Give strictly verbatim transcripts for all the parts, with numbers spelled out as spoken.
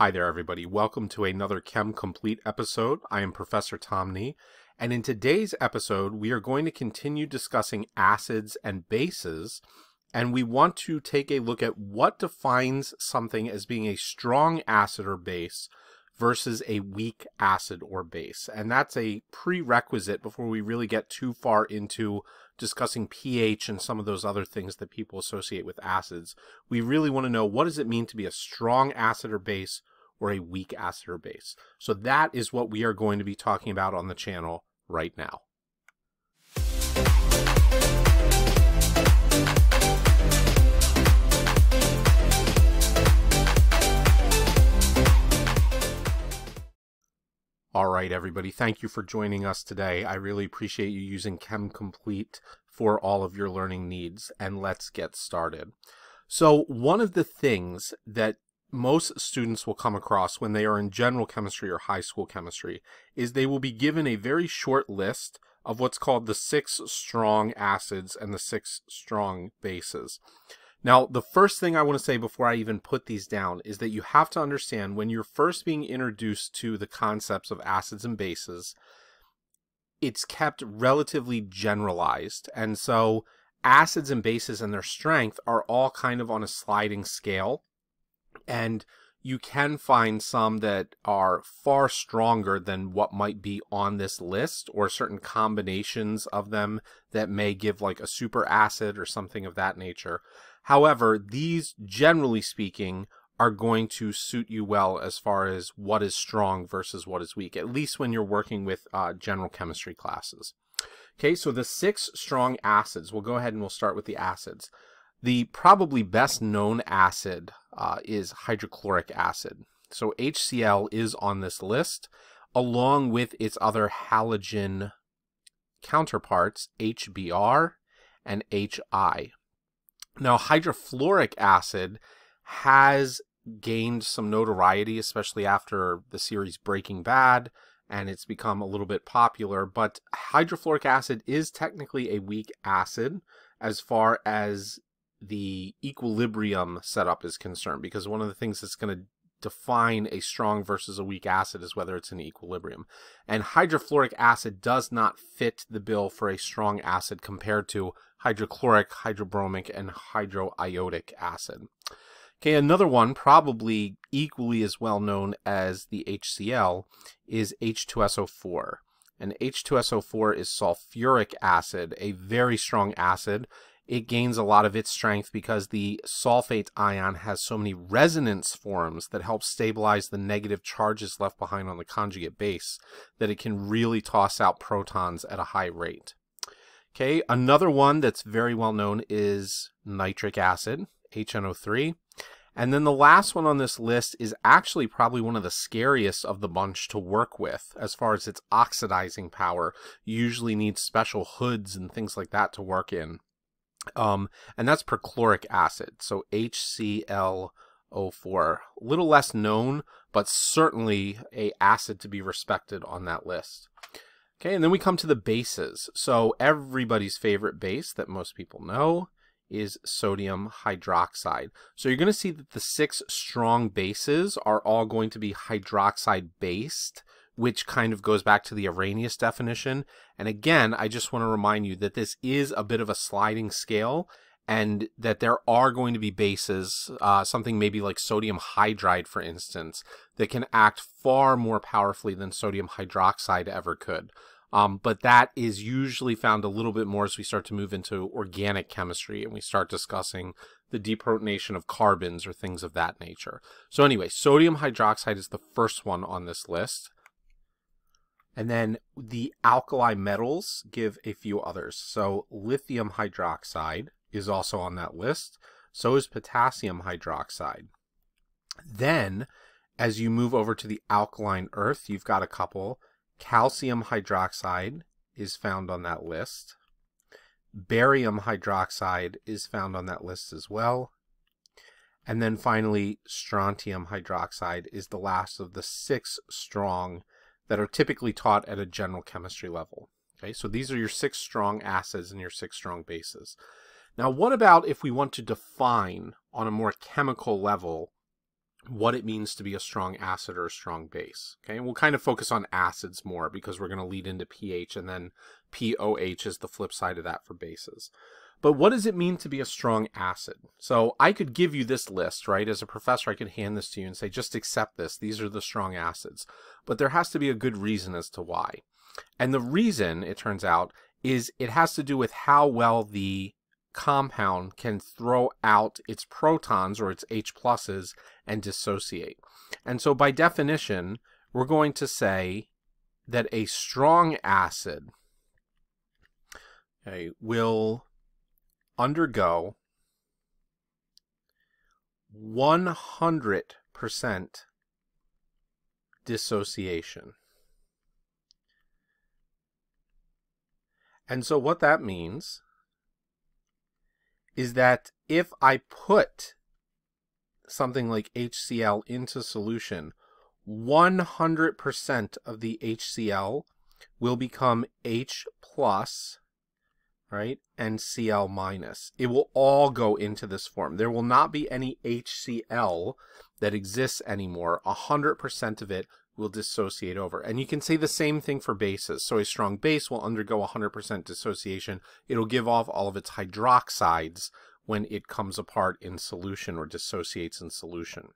Hi there everybody, welcome to another ChemComplete episode. I am Professor Tomney, and in today's episode we are going to continue discussing acids and bases, and we want to take a look at what defines something as being a strong acid or base versus a weak acid or base. And that's a prerequisite before we really get too far into discussing pH and some of those other things that people associate with acids. We really want to know, what does it mean to be a strong acid or base or a weak acid or base? So that is what we are going to be talking about on the channel right now. All right, everybody, thank you for joining us today. I really appreciate you using ChemComplete for all of your learning needs, and let's get started. So one of the things that most students will come across when they are in general chemistry or high school chemistry is they will be given a very short list of what's called the six strong acids and the six strong bases. Now, the first thing I want to say before I even put these down is that you have to understand, when you're first being introduced to the concepts of acids and bases, it's kept relatively generalized. And so acids and bases and their strength are all kind of on a sliding scale. And you can find some that are far stronger than what might be on this list, or certain combinations of them that may give like a super acid or something of that nature. However, these, generally speaking, are going to suit you well as far as what is strong versus what is weak, at least when you're working with uh, general chemistry classes. Okay, so the six strong acids, we'll go ahead and we'll start with the acids. The probably best known acid uh, is hydrochloric acid. So H C l is on this list, along with its other halogen counterparts, H B r and H I. Now, hydrofluoric acid has gained some notoriety, especially after the series Breaking Bad, and it's become a little bit popular, but hydrofluoric acid is technically a weak acid as far as the equilibrium setup is concerned, because one of the things that's going to define a strong versus a weak acid is whether it's in equilibrium. And hydrofluoric acid does not fit the bill for a strong acid compared to hydrochloric, hydrobromic, and hydroiodic acid. Okay, another one, probably equally as well known as the H C l, is H two S O four. And H two S O four is sulfuric acid, a very strong acid. It gains a lot of its strength because the sulfate ion has so many resonance forms that help stabilize the negative charges left behind on the conjugate base, that it can really toss out protons at a high rate. Okay, another one that's very well known is nitric acid, H N O three. And then the last one on this list is actually probably one of the scariest of the bunch to work with as far as its oxidizing power. You usually need special hoods and things like that to work in. Um, and that's perchloric acid, so H C l O four. Little less known, but certainly an acid to be respected on that list. Okay, and then we come to the bases. So everybody's favorite base that most people know is sodium hydroxide. So you're going to see that the six strong bases are all going to be hydroxide-based, which kind of goes back to the Arrhenius definition. And again, I just want to remind you that this is a bit of a sliding scale, and that there are going to be bases, uh, something maybe like sodium hydride, for instance, that can act far more powerfully than sodium hydroxide ever could. Um, but that is usually found a little bit more as we start to move into organic chemistry and we start discussing the deprotonation of carbons or things of that nature. So anyway, sodium hydroxide is the first one on this list. And then the alkali metals give a few others. So lithium hydroxide is also on that list. So is potassium hydroxide. Then, as you move over to the alkaline earth, you've got a couple. Calcium hydroxide is found on that list. Barium hydroxide is found on that list as well. And then finally, strontium hydroxide is the last of the six strong that are typically taught at a general chemistry level. Okay, so these are your six strong acids and your six strong bases. Now, what about if we want to define on a more chemical level what it means to be a strong acid or a strong base. Okay, and we'll kind of focus on acids more because we're going to lead into pH, and then P O H is the flip side of that for bases. But what does it mean to be a strong acid? So I could give you this list, right? As a professor, I could hand this to you and say, just accept this. These are the strong acids. But there has to be a good reason as to why. And the reason, it turns out, is it has to do with how well the compound can throw out its protons or its H pluses and dissociate. And so by definition, we're going to say that a strong acid, okay, will undergo one hundred percent dissociation. And so what that means is that if I put something like H C l into solution, one hundred percent of the H C l will become H plus, right, and C l minus. It will all go into this form. There will not be any H C l that exists anymore. one hundred percent of it will dissociate over. And you can say the same thing for bases. So a strong base will undergo one hundred percent dissociation. It'll give off all of its hydroxides when it comes apart in solution or dissociates in solution.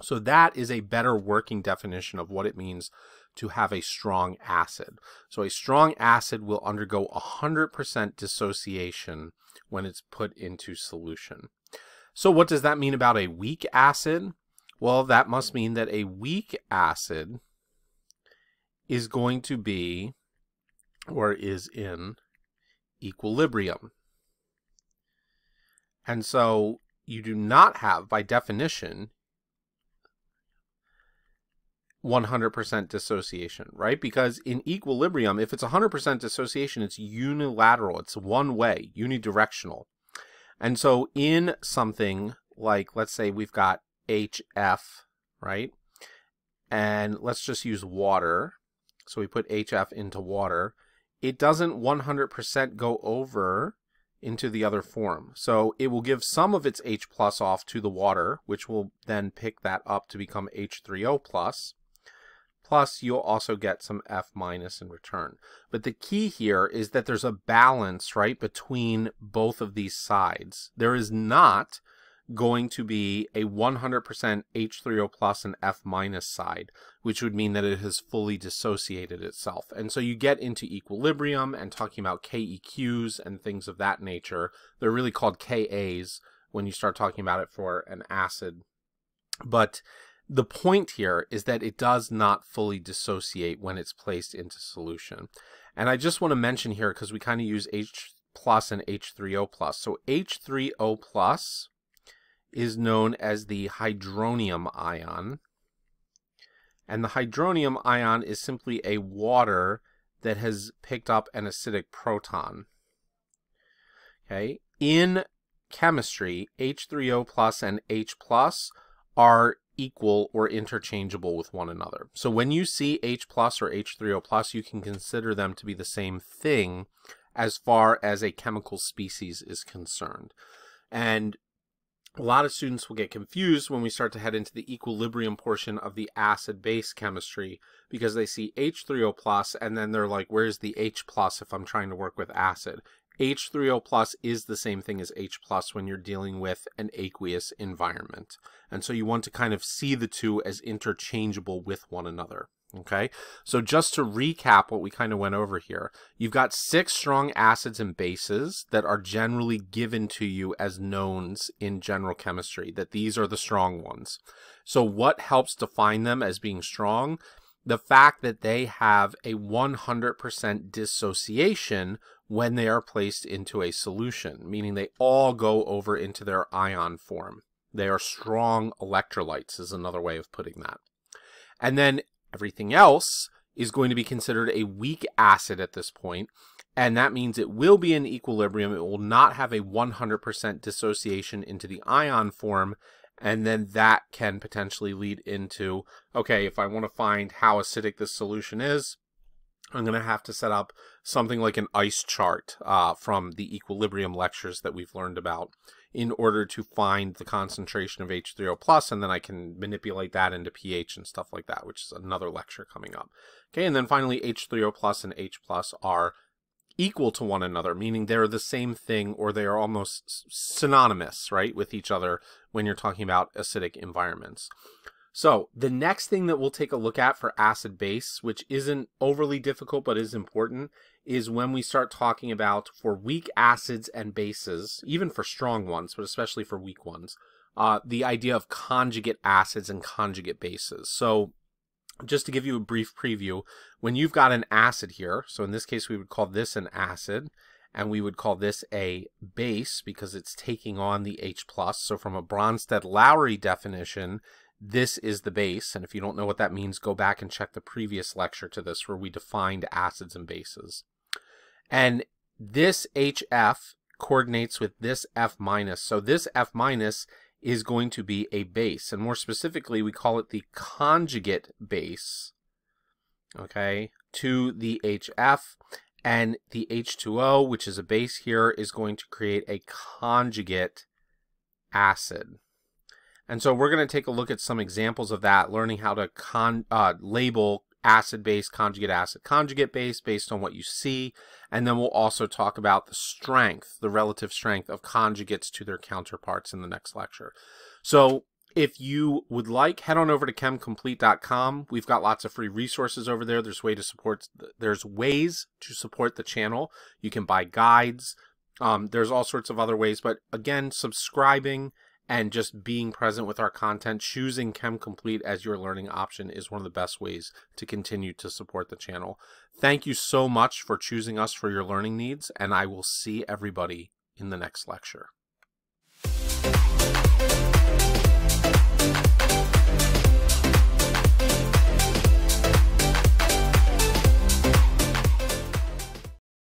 So that is a better working definition of what it means to have a strong acid. So a strong acid will undergo one hundred percent dissociation when it's put into solution. So what does that mean about a weak acid? Well, that must mean that a weak acid is going to be, or is in, equilibrium. And so you do not have, by definition, one hundred percent dissociation, right? Because in equilibrium, if it's one hundred percent dissociation, it's unilateral. It's one way, unidirectional. And so in something like, let's say we've got H F, right? And let's just use water. So we put H F into water. It doesn't one hundred percent go over into the other form. So it will give some of its H plus off to the water, which will then pick that up to become H three O plus. Plus, you'll also get some F minus in return. But the key here is that there's a balance, right, between both of these sides. There is not going to be a one hundred percent H three O plus and F minus side, which would mean that it has fully dissociated itself. And so you get into equilibrium and talking about K E Qs and things of that nature. They're really called K As when you start talking about it for an acid. But the point here is that it does not fully dissociate when it's placed into solution. And I just want to mention here, because we kind of use H plus and H three O plus. So H three O plus is known as the hydronium ion, and the hydronium ion is simply a water that has picked up an acidic proton. Okay, in chemistry, H three O plus and H plus are equal or interchangeable with one another. So when you see H plus or H three O plus, you can consider them to be the same thing as far as a chemical species is concerned. And a lot of students will get confused when we start to head into the equilibrium portion of the acid-base chemistry, because they see H three O plus and then they're like, where's the H plus if I'm trying to work with acid? H three O plus is the same thing as H plus when you're dealing with an aqueous environment. And so you want to kind of see the two as interchangeable with one another. Okay, so just to recap what we kind of went over here, you've got six strong acids and bases that are generally given to you as knowns in general chemistry, that these are the strong ones. So what helps define them as being strong? The fact that they have a one hundred percent dissociation when they are placed into a solution, meaning they all go over into their ion form. They are strong electrolytes is another way of putting that. And then everything else is going to be considered a weak acid at this point, and that means it will be in equilibrium. It will not have a one hundred percent dissociation into the ion form, and then that can potentially lead into, okay, if I want to find how acidic this solution is, I'm going to have to set up something like an ice chart uh, from the equilibrium lectures that we've learned about in order to find the concentration of H three O plus, and then I can manipulate that into pH and stuff like that, which is another lecture coming up. Okay, and then finally, H three O plus and H plus are equal to one another, meaning they're the same thing, or they are almost synonymous, right, with each other when you're talking about acidic environments. So the next thing that we'll take a look at for acid-base, which isn't overly difficult but is important, is when we start talking about for weak acids and bases, even for strong ones, but especially for weak ones, uh, the idea of conjugate acids and conjugate bases. So just to give you a brief preview, when you've got an acid here, so in this case we would call this an acid, and we would call this a base because it's taking on the H plus. So from a Bronsted Lowry definition, this is the base, and if you don't know what that means, go back and check the previous lecture to this where we defined acids and bases. And this H F coordinates with this F minus. So this F minus is going to be a base, and more specifically, we call it the conjugate base, okay, to the H F, and the H two O, which is a base here, is going to create a conjugate acid. And so we're going to take a look at some examples of that, learning how to con uh, label acid-base, conjugate acid, conjugate base based on what you see. And then we'll also talk about the strength, the relative strength of conjugates to their counterparts in the next lecture. So if you would like, head on over to chem complete dot com. We've got lots of free resources over there. There's, way to support, there's ways to support the channel. You can buy guides. Um, there's all sorts of other ways. But again, subscribing and just being present with our content, choosing ChemComplete as your learning option is one of the best ways to continue to support the channel. Thank you so much for choosing us for your learning needs, and I will see everybody in the next lecture.